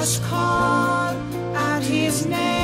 just call out his name.